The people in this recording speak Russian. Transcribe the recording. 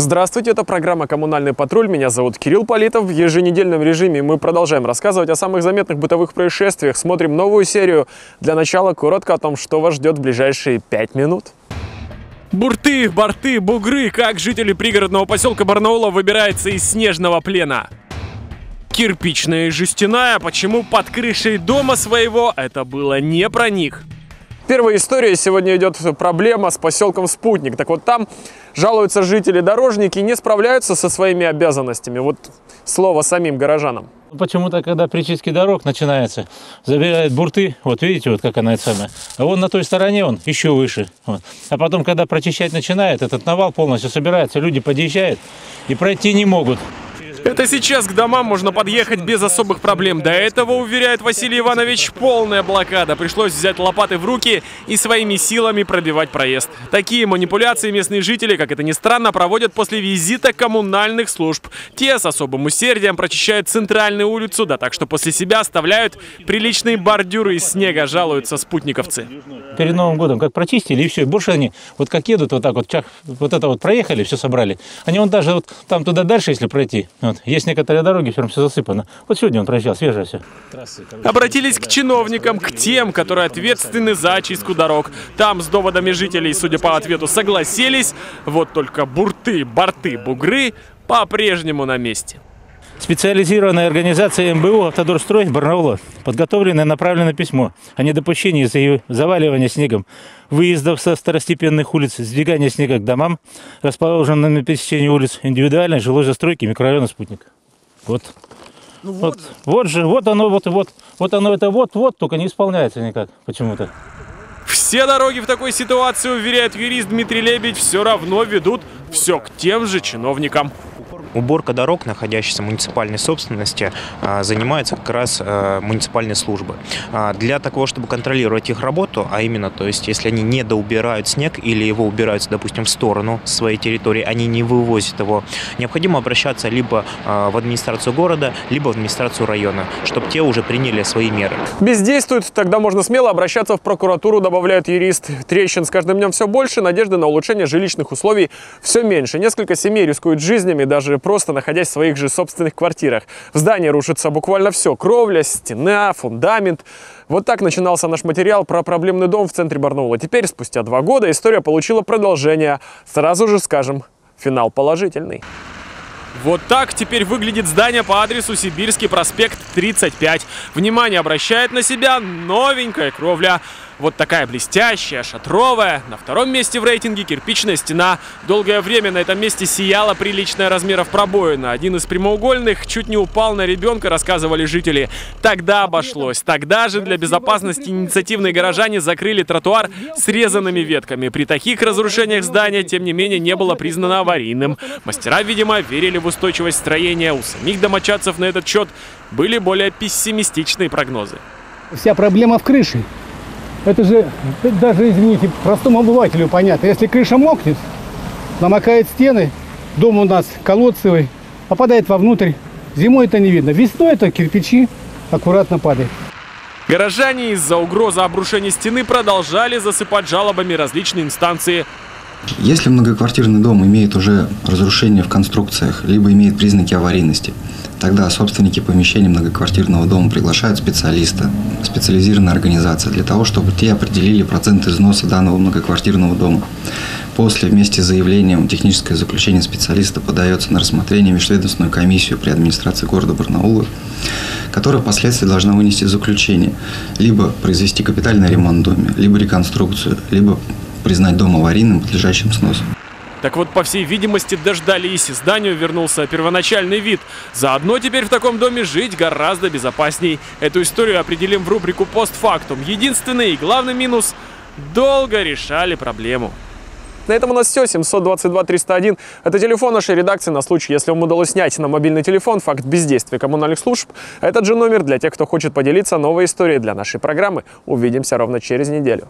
Здравствуйте, это программа «Коммунальный патруль». Меня зовут Кирилл Политов. В еженедельном режиме мы продолжаем рассказывать о самых заметных бытовых происшествиях. Смотрим новую серию. Для начала коротко о том, что вас ждет в ближайшие 5 минут. Бурты, борты, бугры. Как жители пригородного поселка Барнаула выбираются из снежного плена? Кирпичная и жестяная. Почему под крышей дома своего это было не про них? Первая история. Сегодня идет проблема с поселком Спутник. Так вот, там жалуются жители-дорожники и не справляются со своими обязанностями. Вот слово самим горожанам. Почему-то, когда причистки дорог начинается, забирают бурты, вот видите, вот как она это самая, а вон на той стороне он еще выше. Вот. А потом, когда прочищать начинает, этот навал полностью собирается, люди подъезжают и пройти не могут. Это сейчас к домам можно подъехать без особых проблем. До этого, уверяет Василий Иванович, полная блокада. Пришлось взять лопаты в руки и своими силами пробивать проезд. Такие манипуляции местные жители, как это ни странно, проводят после визита коммунальных служб. Те с особым усердием прочищают центральную улицу, да так, что после себя оставляют приличные бордюры из снега, жалуются спутниковцы. Перед Новым годом как прочистили и все. Больше они вот как едут, вот так вот, чах, вот это вот проехали, все собрали. Они вон даже вот там туда дальше, если пройти... Вот. Есть некоторые дороги, все засыпано. Вот сегодня он проезжал, свежее все. Обратились к чиновникам, к тем, которые ответственны за очистку дорог. Там с доводами жителей, судя по ответу, согласились. Вот только бурты, борты, бугры по-прежнему на месте. Специализированная организация МБУ «Автодорстрой» Барнаула подготовлено и направлено письмо о недопущении заваливания снегом выездов со второстепенных улиц, сдвигания снега к домам, расположенным на пересечении улиц индивидуальной жилой застройки микрорайона «Спутник». Вот. Ну, вот оно, только не исполняется никак почему-то. Все дороги в такой ситуации, уверяет юрист Дмитрий Лебедь, все равно ведут все к тем же чиновникам. Уборка дорог, находящихся в муниципальной собственности, занимаются как раз муниципальные службы. Для того, чтобы контролировать их работу, а именно, то есть, если они не доубирают снег или его убирают, допустим, в сторону своей территории, они не вывозят его, необходимо обращаться либо в администрацию города, либо в администрацию района, чтобы те уже приняли свои меры. Бездействуют, тогда можно смело обращаться в прокуратуру, добавляет юрист. Трещин с каждым днем все больше, надежды на улучшение жилищных условий все меньше. Несколько семей рискуют жизнями, даже просто находясь в своих же собственных квартирах. В здании рушится буквально все. Кровля, стена, фундамент. Вот так начинался наш материал про проблемный дом в центре Барнаула. Теперь, спустя 2 года, история получила продолжение. Сразу же скажем, финал положительный. Вот так теперь выглядит здание по адресу Сибирский проспект 35. Внимание обращает на себя новенькая кровля. Вот такая блестящая, шатровая. На втором месте в рейтинге кирпичная стена. Долгое время на этом месте сияла приличная размеров пробоина. Один из прямоугольных чуть не упал на ребенка, рассказывали жители. Тогда обошлось. Тогда же для безопасности инициативные горожане закрыли тротуар срезанными ветками. При таких разрушениях здания, тем не менее, не было признано аварийным. Мастера, видимо, верили в устойчивость строения. У самих домочадцев на этот счет были более пессимистичные прогнозы. Вся проблема в крыше. Это же даже, извините, простому обывателю понятно. Если крыша мокнет, намокают стены, дом у нас колодцевый, попадает вовнутрь. Зимой это не видно. Весной это кирпичи аккуратно падают. Горожане из-за угрозы обрушения стены продолжали засыпать жалобами различные инстанции. Если многоквартирный дом имеет уже разрушение в конструкциях, либо имеет признаки аварийности, тогда собственники помещений многоквартирного дома приглашают специалиста, специализированная организация, для того, чтобы те определили процент износа данного многоквартирного дома. После вместе с заявлением техническое заключение специалиста подается на рассмотрение межведомственную комиссию при администрации города Барнаула, которая впоследствии должна вынести заключение, либо произвести капитальный ремонт дома, либо реконструкцию, либо признать дом аварийным, подлежащим сносу. Так вот, по всей видимости, дождались, и зданию вернулся первоначальный вид. Заодно теперь в таком доме жить гораздо безопасней. Эту историю определим в рубрику «Постфактум». Единственный и главный минус – долго решали проблему. На этом у нас все. 722 301 – это телефон нашей редакции на случай, если вам удалось снять на мобильный телефон факт бездействия коммунальных служб. Этот же номер для тех, кто хочет поделиться новой историей для нашей программы. Увидимся ровно через неделю.